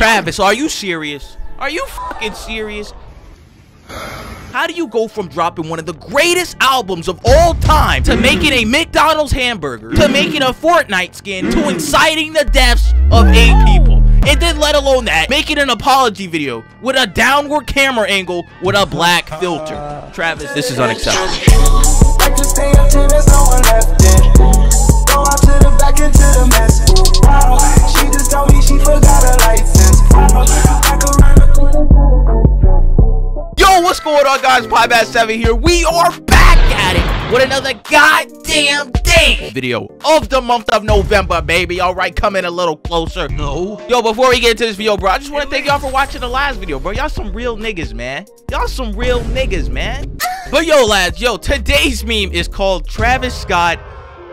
Travis, are you serious? Are you fucking serious? How do you go from dropping one of the greatest albums of all time to making a McDonald's hamburger, to making a Fortnite skin, to inciting the deaths of 8 people? And then, let alone that, making an apology video with a downward camera angle with a black filter. Travis, this is unacceptable. Yo, what's going on, guys? PieMatt7 here. We are back at it with another goddamn day video of the month of November, baby. All right, come in a little closer. No. Yo, before we get into this video, bro, I just want to thank y'all for watching the last video, bro. Y'all some real niggas, man. Y'all some real niggas, man. But yo, lads, yo, today's meme is called Travis Scott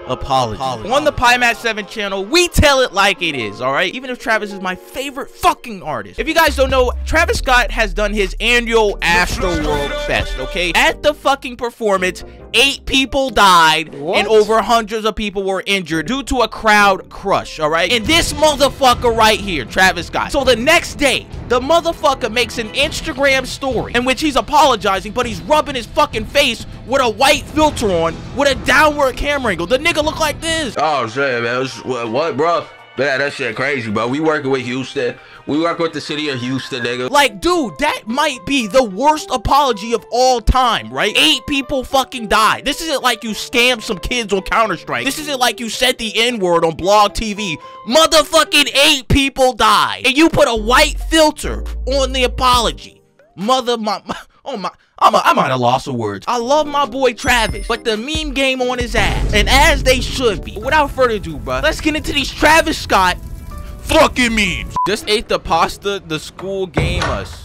Apology. On the PieMatt7 channel, we tell it like it is, all right? Even if Travis is my favorite fucking artist. If you guys don't know, Travis Scott has done his annual Astroworld Fest, okay? At the fucking performance, 8 people died, what? And over hundreds of people were injured due to a crowd crush, all right? And this motherfucker right here, Travis Scott. So the next day, the motherfucker makes an Instagram story in which he's apologizing, but he's rubbing his fucking face with a white filter on, with a downward camera angle. The nigga look like this. Oh, shit, man. What, bro? Man, that shit crazy, bro. We working with Houston. We work with the city of Houston, nigga. Like, dude, that might be the worst apology of all time, right? 8 people fucking died. This isn't like you scammed some kids on Counter-Strike. This isn't like you said the N-word on Blog TV. Motherfucking 8 people died. And you put a white filter on the apology. I'm at a loss of words. I love my boy Travis, but the meme game on his ass. And as they should be. But without further ado, bruh, let's get into these Travis Scott fucking memes. Just ate the pasta the school gave us.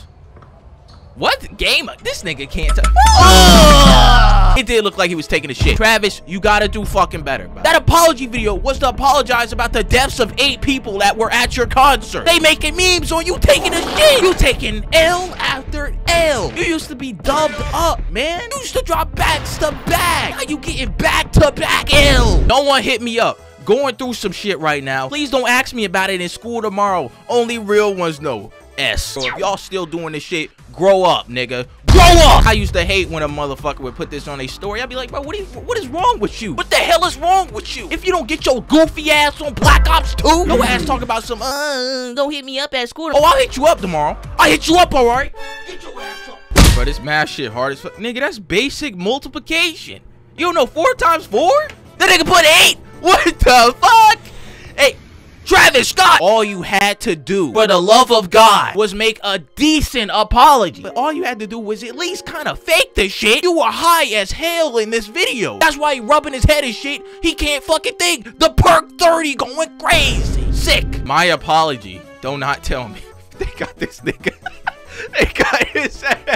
What? Game us? This nigga can't tell. Oh! It did look like he was taking a shit. Travis, you gotta do fucking better, bro. That apology video was to apologize about the deaths of 8 people that were at your concert. They making memes on you taking a shit. You taking L after L. You used to be dubbed up, man. You used to drop backs to back. Now you getting back to back L. No one hit me up. Going through some shit right now. Please don't ask me about it in school tomorrow. Only real ones know. S. So if y'all still doing this shit, grow up, nigga. Grow up! I used to hate when a motherfucker would put this on a story. I'd be like, bro, what is wrong with you? What the hell is wrong with you? If you don't get your goofy ass on Black Ops 2, no ass talking about some, don't hit me up at school. Oh, I'll hit you up tomorrow. I'll hit you up, all right? Get your ass up. Bro, this math shit hard as fuck. Nigga, that's basic multiplication. You don't know 4 times 4? That nigga put 8! What the fuck? Hey, Travis Scott, all you had to do, for the love of God, was make a decent apology. But all you had to do was at least kind of fake the shit. You were high as hell in this video. That's why he rubbing his head and shit. He can't fucking think. The perk 30 going crazy. Sick. My apology. Do not tell me. They got this nigga.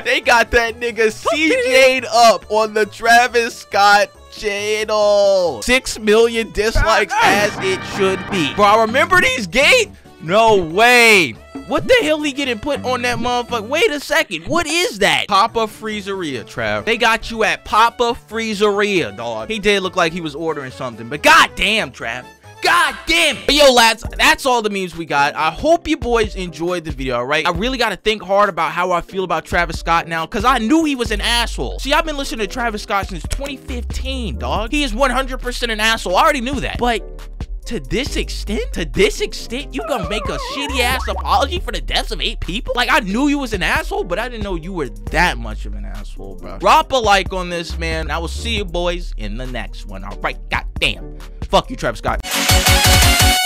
They got that nigga CJ'd up on the Travis Scott channel. 6 million dislikes as it should be. Bro, I remember these gate? No way. What the hell he getting put on that motherfucker? Wait a second. What is that? Papa Freezeria, Trav. They got you at Papa Freezeria, dog. He did look like he was ordering something, but goddamn, Trav. God damn it. But yo, lads, that's all the memes we got. I hope you boys enjoyed the video, all right? I really got to think hard about how I feel about Travis Scott now, because I knew he was an asshole. See, I've been listening to Travis Scott since 2015, dog. He is 100% an asshole. I already knew that. But to this extent, you gonna make a shitty-ass apology for the deaths of 8 people? Like, I knew you was an asshole, but I didn't know you were that much of an asshole, bro. Drop a like on this, man, and I will see you boys in the next one. All right, goddamn. Fuck you, Travis Scott.